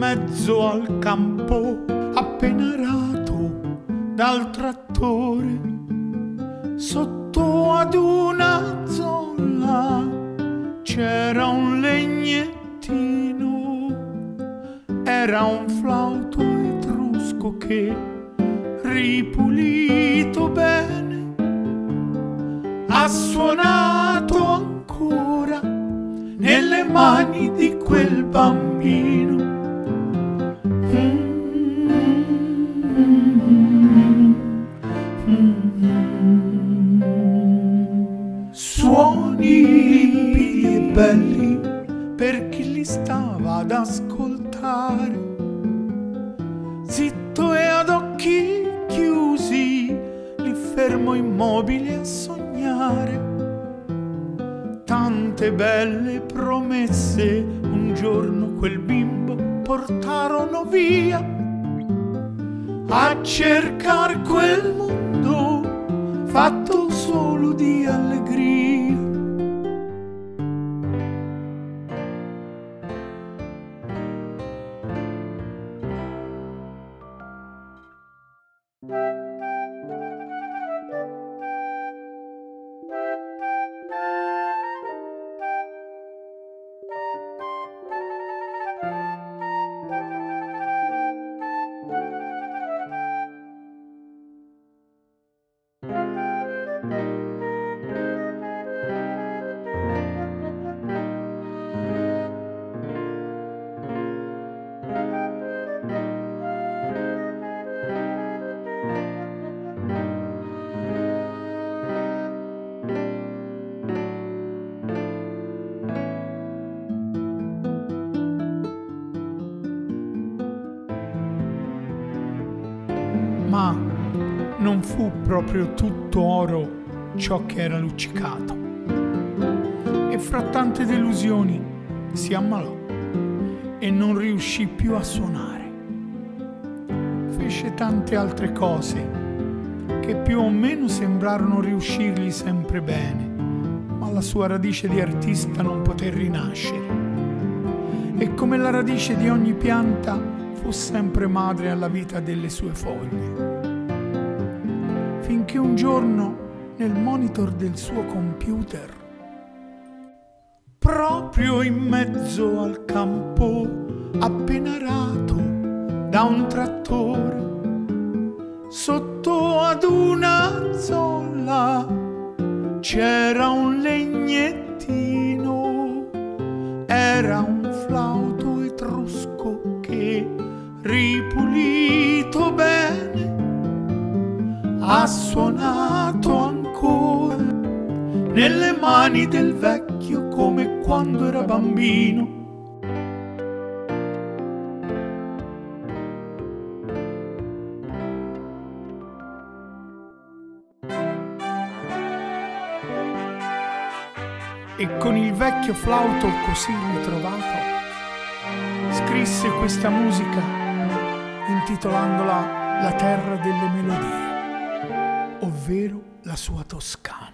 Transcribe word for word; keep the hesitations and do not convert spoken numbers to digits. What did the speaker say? mezzo al campo appena arato dal trattore, sotto ad una zolla c'era un legnettino, era un flauto etrusco che, ripulito bene, ha suonato ancora nelle mani di quel bambino. Suoni belli per chi li stava ad ascoltare, zitto e ad occhi chiusi, lì fermo immobile a sognare tante belle promesse. Un giorno quel bimbo portarono via a cercar quel mondo fatto solo di allegria. Ma non fu proprio tutto oro ciò che era luccicato, e fra tante delusioni si ammalò e non riuscì più a suonare. Fece tante altre cose che più o meno sembrarono riuscirgli sempre bene, ma la sua radice di artista non poté rinascere, e come la radice di ogni pianta fu sempre madre alla vita delle sue foglie, finché un giorno nel monitor del suo computer, proprio in mezzo al campo appena arato da un trattore, sotto ad una zolla c'era un legnettino, era un flauto etrusco che, ripulito bene, ha suonato ancora nelle mani del vecchio come quando era bambino. E con il vecchio flauto così ritrovato scrisse questa musica intitolandola La Terra delle Melodie, ovvero la sua Toscana.